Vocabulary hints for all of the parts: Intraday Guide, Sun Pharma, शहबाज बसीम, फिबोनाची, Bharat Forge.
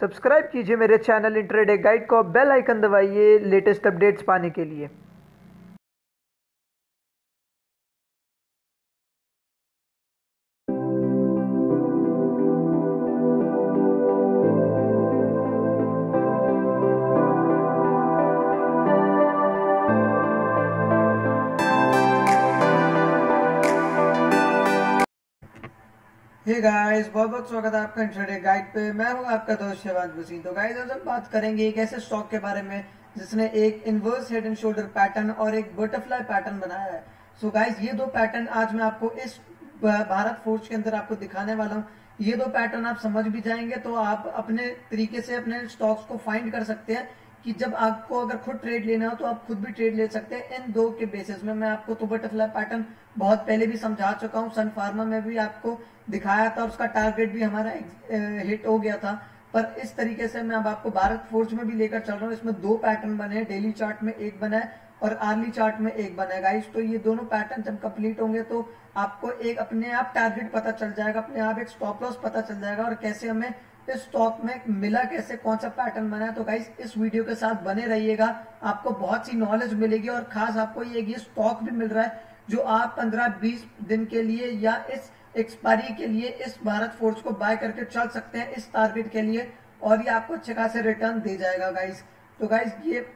Subscribe कीजिए मेरे channel intraday guide को, बेल आइकन दबाइए लेटेस्ट अपडेट्स पाने के लिए। हे गाइस, बहुत बहुत स्वागत है आपका इंट्राडे गाइड पे। मैं हूं आपका दोस्त शहबाज बसीम। तो गाइस, आज हम बात करेंगे एक ऐसे स्टॉक के बारे में जिसने एक inverse head and shoulder pattern और एक बटरफ्लाई पैटर्न बनाया है। सो गाइस, ये दो पैटर्न आज मैं आपको इस भारत फोर्ज के अंदर आपको दिखाने वाला हूँ। ये दो पैटर्न आप समझ भी जाएंगे तो आप अपने तरीके से अपने स्टॉक्स को फाइंड कर सकते हैं कि जब आपको अगर खुद ट्रेड लेना हो तो आप खुद भी ट्रेड ले सकते हैं इन दो के बेसिस में। मैं आपको तो बटरफ्लाई पैटर्न बहुत पहले भी समझा चुका हूँ, सन फार्मा में भी आपको दिखाया था, उसका टारगेट भी हमारा हिट हो गया था। पर इस तरीके से मैं अब आपको भारत फोर्ज में भी लेकर चल रहा हूँ। इसमें दो पैटर्न बने हैं, डेली चार्ट में एक बना है और आर्ली चार्ट में एक बना है गाइस। तो ये दोनों पैटर्न जब कंप्लीट होंगे तो आपको एक अपने आप टारगेट पता चल जाएगा, अपने आप एक स्टॉप लॉस पता चल जाएगा और कैसे हमें इस स्टॉक में मिला, कैसे कौन सा पैटर्न बना है। तो गाइस, इस वीडियो के साथ बने रहिएगा, आपको बहुत सी नॉलेज मिलेगी और खास आपको ये स्टॉक भी मिल रहा है जो आप 15-20 दिन के लिए या इस एक्सपायरी के लिए इस भारत फोर्ज को बाय करके चल सकते हैं इस टारगेट के लिए, और ये आपको अच्छे खासे रिटर्न दे जाएगा गाइस। तो गाइस, ये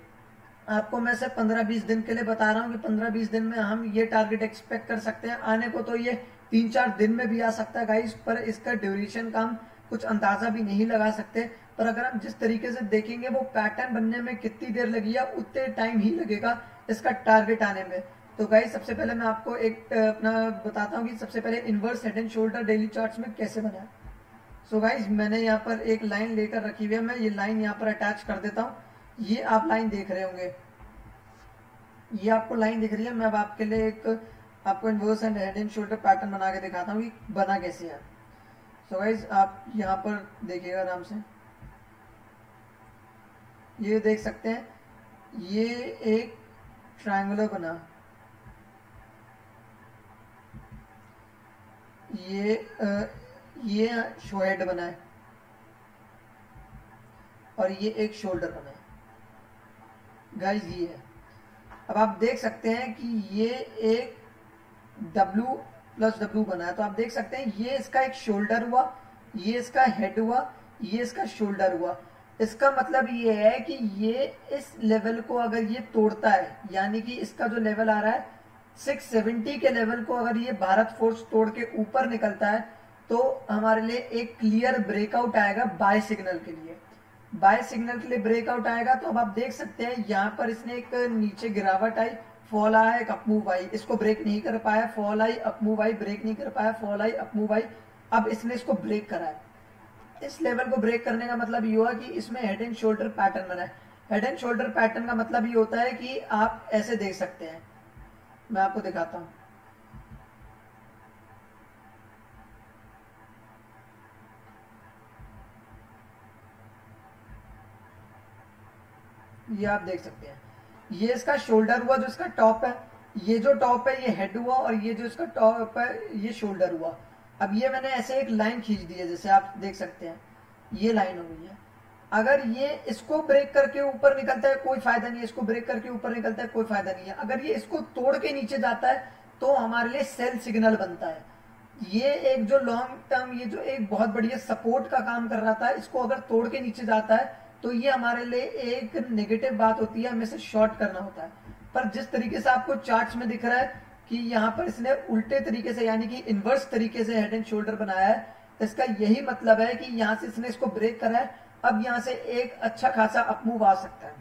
आपको मैं सिर्फ 15-20 दिन के लिए बता रहा हूँ कि 15-20 दिन में हम ये टारगेट एक्सपेक्ट कर सकते हैं। आने को तो ये 3-4 दिन में भी आ सकता है गाइस, पर इसका ड्यूरेशन का कुछ अंदाजा भी नहीं लगा सकते। पर अगर हम जिस तरीके से देखेंगे वो पैटर्न बनने में कितनी देर लगी है उतने टाइम ही लगेगा इसका टारगेट आने में। तो गाइस, सबसे पहले मैं आपको एक अपना बताता हूँ कि सबसे पहले inverse head and shoulder daily charts में कैसे बना है। सो गाइस, मैंने यहाँ पर एक लाइन लेकर रखी हुई है, मैं ये लाइन यहाँ पर अटैच कर देता हूँ। ये आप लाइन देख रहे होंगे, ये आपको लाइन दिख रही है। मैं अब आपके लिए एक आपको inverse head and shoulder pattern बना के दिखाता हूँ कि बना कैसे है। तो गाइज, आप यहाँ पर देखिएगा आराम से, ये देख सकते हैं ये एक ट्रायंगुलर बना, ये शो हेड बना है और ये एक शोल्डर बना है गाइज। ये है, अब आप देख सकते हैं कि ये एक W प्लस W बना है। तो आप देख सकते हैं ये इसका एक शोल्डर हुआ, ये इसका हेड हुआ, ये इसका शोल्डर हुआ। इसका मतलब ये है कि ये इस लेवल को अगर ये तोड़ता है, यानी कि इसका जो लेवल आ रहा है 670 के लेवल को अगर ये भारत फोर्ज तोड़ के ऊपर निकलता है तो हमारे लिए एक क्लियर ब्रेकआउट आएगा बाय सिग्नल के लिए। बाय सिग्नल के लिए ब्रेकआउट आएगा। तो अब आप देख सकते हैं यहाँ पर इसने एक नीचे गिरावट आई, फॉल आया, एक अपमूव आई, इसको ब्रेक नहीं कर पाया, फॉल आई अपमूव आई, ब्रेक नहीं कर पाया, फॉल आई अपमूव आई। अब इसने इसको ब्रेक करा है। इस लेवल को ब्रेक करने का मतलब ये हुआ कि इसमें हेड एंड शोल्डर पैटर्न बना है। हेड एंड शोल्डर पैटर्न का मतलब ये होता है कि आप ऐसे देख सकते हैं, मैं आपको दिखाता हूँ। ये आप देख सकते हैं ये इसका शोल्डर हुआ जो इसका टॉप है, ये जो टॉप है ये हेड हुआ और ये जो इसका टॉप है ये शोल्डर हुआ। अब ये मैंने ऐसे एक लाइन खींच दी है, जैसे आप देख सकते हैं ये लाइन हो गई है। अगर ये इसको ब्रेक करके ऊपर निकलता है कोई फायदा नहीं है, इसको ब्रेक करके ऊपर निकलता है कोई फायदा नहीं है। अगर ये इसको तोड़ के नीचे जाता है तो हमारे लिए सेल सिग्नल बनता है। ये एक जो लॉन्ग टर्म, ये जो एक बहुत बढ़िया सपोर्ट का काम कर रहा था, इसको अगर तोड़ के नीचे जाता है तो ये हमारे लिए एक नेगेटिव बात होती है, हमें इसे शॉर्ट करना होता है। पर जिस तरीके से आपको चार्ट्स में दिख रहा है कि यहाँ पर इसने उल्टे तरीके से यानी कि इनवर्स तरीके से हेड एंड शोल्डर बनाया है, इसका यही मतलब है कि यहाँ से इसने इसको ब्रेक करा है। अब यहाँ से एक अच्छा खासा अपमूव आ सकता है।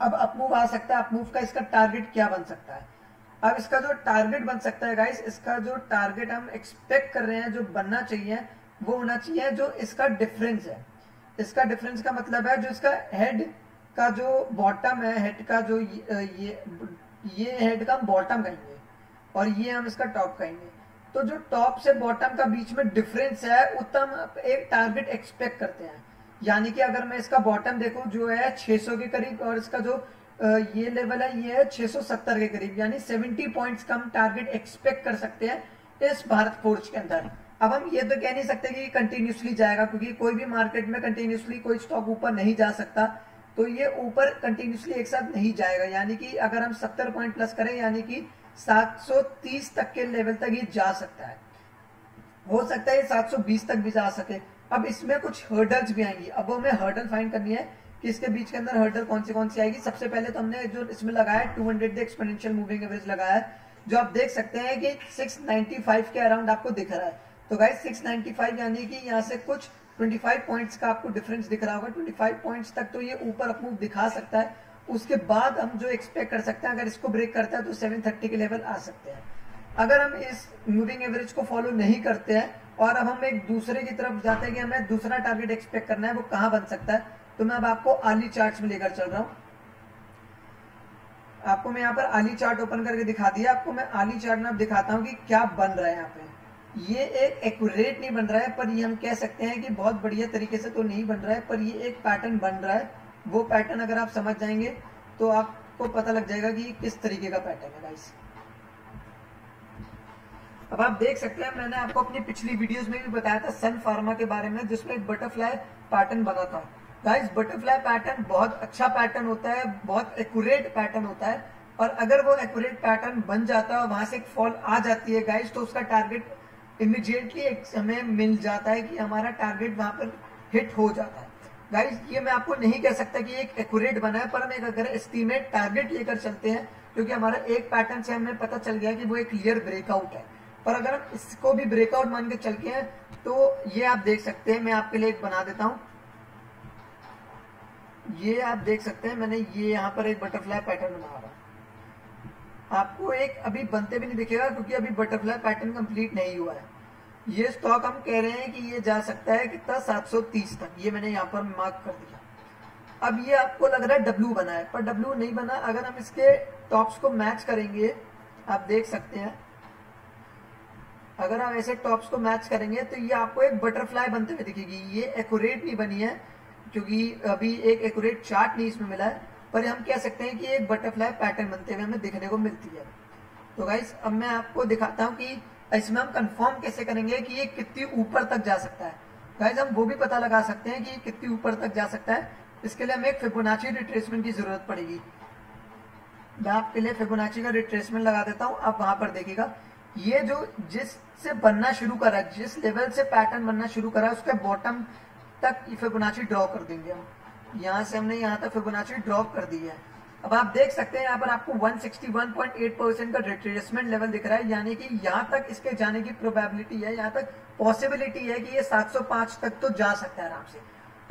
अब अपमूव आ सकता है, अपमूव का इसका टारगेट क्या बन सकता है? अब इसका जो टारगेट बन सकता है गाइस, इसका जो टारगेट हम एक्सपेक्ट कर रहे हैं जो बनना चाहिए वो होना चाहिए जो इसका डिफरेंस है। इसका डिफरेंस का मतलब है जो इसका हेड का जो बॉटम है, हेड का जो ये हेड का बॉटम कहेंगे और ये हम इसका टॉप कहेंगे। तो जो टॉप से बॉटम का बीच में डिफरेंस है उतना एक टारगेट एक्सपेक्ट करते हैं। यानी कि अगर मैं इसका बॉटम देखूं जो है 600 के करीब और इसका जो ये लेवल है ये है 670 के करीब, यानी 70 पॉइंट्स का हम टारगेट एक्सपेक्ट कर सकते हैं इस भारत फोर्ज के अंदर। अब हम ये तो कह नहीं सकते कि कंटिन्यूसली जाएगा, क्योंकि कोई भी मार्केट में कंटिन्यूसली कोई स्टॉक ऊपर नहीं जा सकता, तो ये ऊपर कंटिन्यूसली एक साथ नहीं जाएगा। यानी कि अगर हम 70 पॉइंट प्लस करें यानी कि 730 तक के लेवल तक ये जा सकता है, हो सकता है 720 तक भी जा सके। अब इसमें कुछ हर्डल्स भी आएंगी, अब हमें हर्डल फाइंड करनी है कि इसके बीच के अंदर हर्डल कौन सी आएगी। सबसे पहले तो हमने जो इसमें लगाया 200 एक्सपोनेंशियल मूविंग एवरेज लगाया है, जो आप देख सकते हैं कि 695 के अराउंड आपको दिख रहा है। तो गाइस 695 यानी कि यहाँ से कुछ 25 पॉइंट्स का आपको डिफरेंस दिख रहा होगा, 25 पॉइंट्स तक तो ये ऊपर अपमूव दिखा सकता है। उसके बाद हम जो एक्सपेक्ट कर सकते हैं, अगर इसको ब्रेक करता है तो 730 के लेवल आ सकते हैं। अगर हम इस मूविंग एवरेज को फॉलो नहीं करते हैं और अब हम एक दूसरे की तरफ जाते हैं कि हमें दूसरा टारगेट एक्सपेक्ट करना है, वो कहाँ बन सकता है, तो मैं अब आपको आर्ली चार्ट में लेकर चल रहा हूँ। आपको मैं यहाँ पर आर्ली चार्ट ओपन करके दिखा दिया, आपको मैं आर्ली चार्ट में दिखाता हूँ कि क्या बन रहा है। यहाँ पे ये एक एक्यूरेट नहीं बन रहा है, पर ये हम कह सकते हैं कि बहुत बढ़िया तरीके से तो नहीं बन रहा है, पर ये एक पैटर्न बन रहा है। वो पैटर्न अगर आप समझ जाएंगे तो आपको पता लग जाएगा कि किस तरीके का पैटर्न है गाइस। अब आप देख सकते हैं, मैंने आपको अपनी पिछली वीडियोस में भी बताया था सन फार्मा के बारे में, जिसमें एक बटरफ्लाई पैटर्न बना था। गाइस बटरफ्लाई पैटर्न बहुत अच्छा पैटर्न होता है, बहुत एक्यूरेट पैटर्न होता है, और अगर वो एक्यूरेट पैटर्न बन जाता है और वहां से एक फॉल आ जाती है गाइस, तो उसका टारगेट इमीडिएटली हमें मिल जाता है कि हमारा टारगेट वहां पर हिट हो जाता है। गाइस ये मैं आपको नहीं कह सकता कि एक एक्यूरेट बना है, पर हम एक अगर एस्टीमेट टारगेट लेकर चलते हैं, क्योंकि हमारा एक पैटर्न से हमें पता चल गया कि वो एक क्लियर ब्रेकआउट है, पर अगर हम इसको भी ब्रेकआउट मान के चल के हैं तो ये आप देख सकते हैं, मैं आपके लिए एक बना देता हूं। ये आप देख सकते हैं, मैंने ये यहाँ पर एक बटरफ्लाई पैटर्न बना रहा हूं। आपको एक अभी बनते भी नहीं दिखेगा क्योंकि अभी बटरफ्लाई पैटर्न कंप्लीट नहीं हुआ है। ये स्टॉक हम कह रहे हैं कि ये जा सकता है कितना 730 तक, ये मैंने यहाँ पर मार्क कर दिया। अब ये आपको लग रहा है डब्ल्यू बना है, पर डब्ल्यू नहीं बना। अगर हम इसके टॉप्स को मैच करेंगे, आप देख सकते हैं, अगर हम ऐसे टॉप्स को मैच करेंगे तो ये आपको एक बटरफ्लाई बनते हुए दिखेगी। ये एक्यूरेट नहीं बनी है क्योंकि अभी एक एक्यूरेट चार्ट नहीं इसमें मिला है, पर हम कह सकते हैं कि एक बटरफ्लाई पैटर्न बनते हुए हमें दिखने को मिलती है। तो गाइस अब मैं आपको दिखाता हूं कि इसमें हम कंफर्म कैसे करेंगे कि ये कितनी ऊपर तक जा सकता है। गाइस हम वो भी पता लगा सकते हैं कि कितनी ऊपर तक जा सकता है। इसके लिए हमें एक फिबोनाची रिट्रेसमेंट की जरूरत पड़ेगी। मैं आपके लिए फिबोनाची का रिट्रेसमेंट लगा देता हूँ, आप वहां पर देखिएगा। ये जो जिससे बनना शुरू करा, जिस लेवल से पैटर्न बनना शुरू करा, उसके बॉटम तक फिबोनाची ड्रॉ कर देंगे हम। यहाँ से हमने यहाँ तक फिबोनाची ड्रॉप कर दी है। अब आप देख सकते हैं यहाँ पर आपको 161.8% का रिट्रेसमेंट लेवल दिख रहा है, यानी कि यहाँ तक इसके जाने की प्रोबेबिलिटी है, यहाँ तक पॉसिबिलिटी है कि ये 705 तक तो जा सकता है आराम से।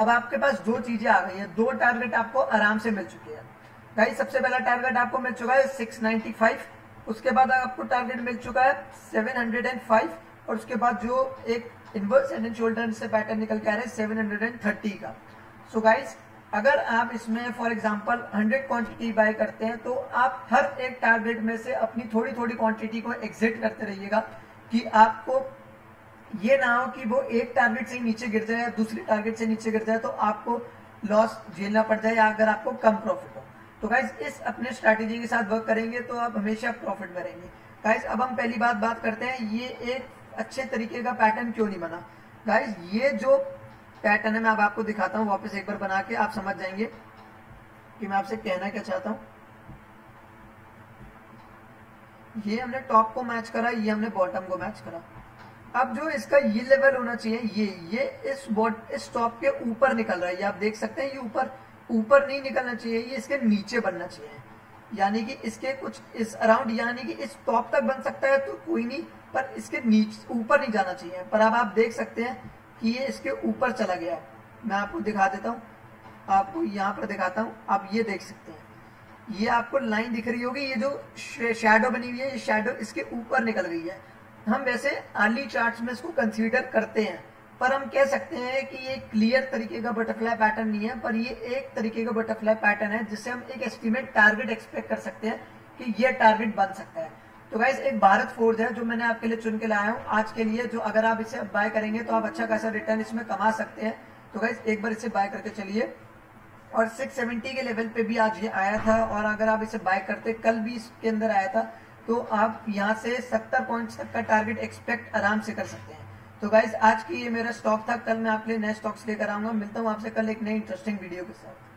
अब आपके पास दो चीजें आ गई है, दो टारगेट आपको आराम से मिल चुके हैं। भाई सबसे पहला टारगेट आपको मिल चुका है 695, उसके बाद आपको टारगेट मिल चुका है 705, और उसके बाद जो एक इनवर्स हेड एंड शोल्डर से पैटर्न निकल के आ रहा है 730 का। सो गाइस अगर आप इसमें फॉर एग्जांपल 100 क्वांटिटी बाय करते हैं तो आप हर एक टारगेट में से अपनी थोड़ी थोड़ी क्वांटिटी को एग्जिट करते रहिएगा, कि आपको ये ना हो कि वो एक टारगेट से नीचे गिर जाए या दूसरे टारगेट से नीचे गिर जाए तो आपको लॉस झेलना पड़ जाए, या अगर आपको कम प्रॉफिट हो। तो गाइज इस अपने स्ट्रैटेजी के साथ वर्क करेंगे तो आप हमेशा प्रॉफिट में रहेंगे। गाइज अब हम पहली बात करते हैं, ये एक अच्छे तरीके का पैटर्न क्यों नहीं बना। गाइज ये जो पैटर्न है मैं अब आपको दिखाता हूँ वापस एक बार बना के, आप समझ जाएंगे कि मैं आपसे कहना क्या चाहता हूँ। ये हमने टॉप को मैच करा, ये हमने बॉटम को मैच करा। अब जो इसका ये लेवल होना चाहिए, ये इस टॉप के ऊपर निकल रहा है, ये आप देख सकते हैं। ये ऊपर नहीं निकलना चाहिए, ये इसके नीचे बनना चाहिए, यानी कि इसके कुछ इस अराउंड, यानी कि इस टॉप तक बन सकता है तो कोई नहीं, पर इसके नीचे ऊपर नहीं जाना चाहिए। पर अब आप देख सकते हैं कि ये इसके ऊपर चला गया है। मैं आपको दिखा देता हूँ, आपको यहाँ पर दिखाता हूँ, आप ये देख सकते हैं। ये आपको लाइन दिख रही होगी, ये जो शैडो बनी हुई है, ये शैडो इसके ऊपर निकल गई है। हम वैसे अर्ली चार्ट्स में इसको कंसीडर करते हैं, पर हम कह सकते हैं कि ये क्लियर तरीके का बटरफ्लाई पैटर्न नहीं है, पर ये एक तरीके का बटरफ्लाई पैटर्न है जिससे हम एक एस्टिमेट टारगेट एक्सपेक्ट कर सकते हैं कि ये टारगेट बन सकता है। तो गाइस एक भारत फोर्ज है जो मैंने आपके लिए चुन के लाया हूँ आज के लिए, जो अगर आप इसे बाय करेंगे तो आप अच्छा खासा रिटर्न इसमें कमा सकते हैं। तो गाइस एक बार इसे बाय करके चलिए, और 670 के लेवल पे भी आज ये आया था, और अगर आप इसे बाय करते, कल भी इसके अंदर आया था, तो आप यहाँ से 70 पॉइंट्स तक का टारगेट एक्सपेक्ट आराम से कर सकते हैं। तो गाइस आज की ये मेरा स्टॉक था, कल मैं आपके लिए नए स्टॉक्स लेकर आऊंगा। मिलता हूँ आपसे कल एक नई इंटरेस्टिंग वीडियो के साथ।